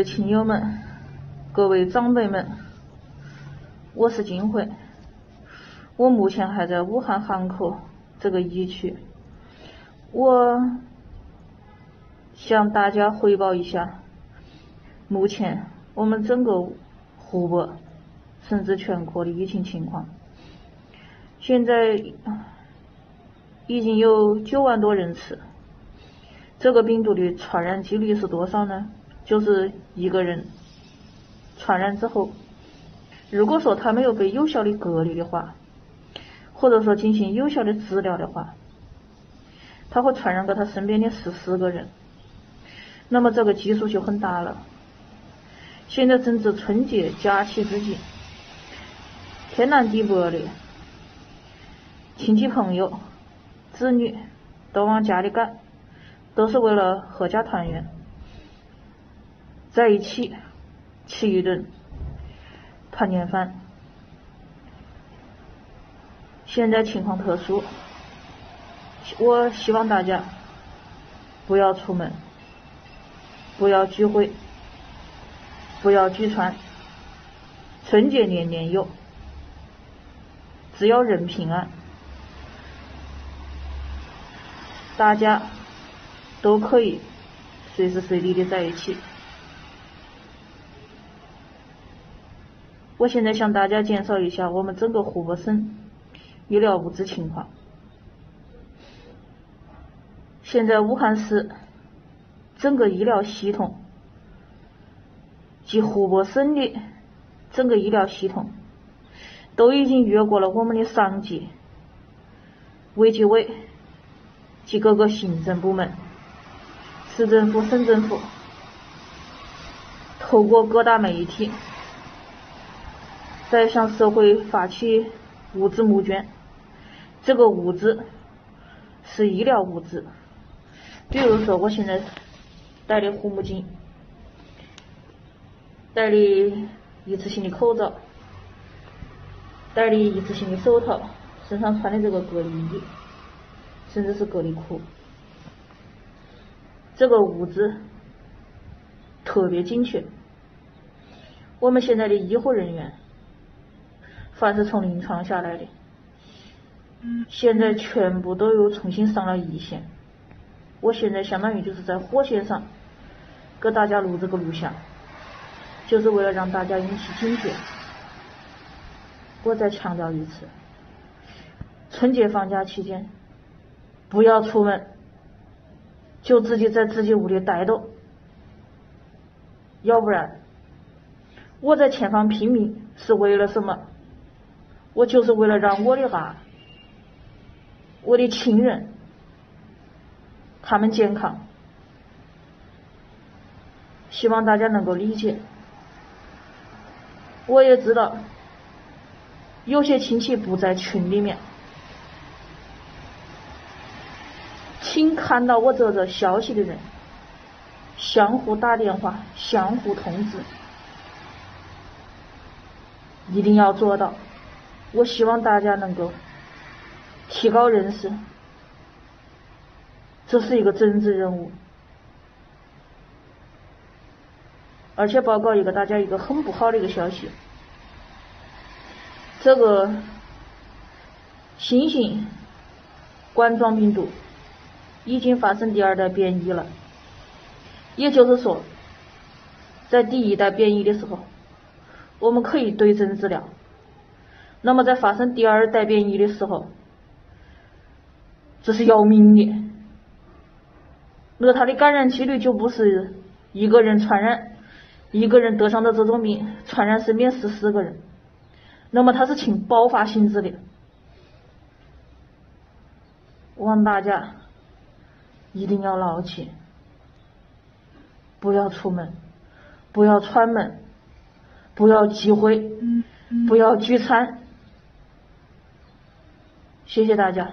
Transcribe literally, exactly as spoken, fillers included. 位亲友们，各位长辈们，我是金慧，我目前还在武汉汉口这个疫区，我向大家汇报一下，目前我们整个湖北甚至全国的疫情情况。现在已经有九万多人次。这个病毒的传染几率是多少呢？就是一个人传染之后，如果说他没有被有效的隔离的话，或者说进行有效的治疗的话，他会传染给他身边的十四个人，那么这个基数就很大了。现在正值春节假期之际，天南地北的亲戚朋友、子女都往家里赶，都是为了合家团圆，在一起吃一顿团年饭。现在情况特殊，我希望大家不要出门，不要聚会，不要聚餐，春节年年有，只要人平安，大家都可以随时随地的在一起。我现在向大家介绍一下我们整个湖北省医疗物资情况。现在武汉市整个医疗系统及湖北省的整个医疗系统都已经越过了我们的上级、卫计委及各个行政部门，市政府、省政府透过各大媒体在向社会发起物资募捐。这个物资是医疗物资，比如说我现在戴的护目镜、戴的一次性的口罩、戴的一次性的手套、身上穿的这个隔离衣，甚至是隔离裤。这个物资特别精确，我们现在的医护人员凡是从临床下来的，现在全部都有重新上了一线。我现在相当于就是在火线上给大家录这个录像，就是为了让大家引起警觉。我再强调一次，春节放假期间不要出门，就自己在自己屋里待着，要不然我在前方拼命是为了什么？我就是为了让我的娃、我的亲人他们健康。希望大家能够理解。我也知道有些亲戚不在群里面，请看到我这则消息的人相互打电话、相互通知，一定要做到。我希望大家能够提高认识，这是一个政治任务。而且报告一个大家一个很不好的一个消息，这个新型冠状病毒已经发生第二代变异了，也就是说在第一代变异的时候我们可以对症治疗，那么在发生第二代变异的时候这是要命的。那它的感染几率就不是一个人传染，一个人得上的这种病传染身边十四个人，那么它是呈爆发性质的。我望大家一定要牢记，不要出门，不要串门，不要集会，不要聚餐。谢谢大家。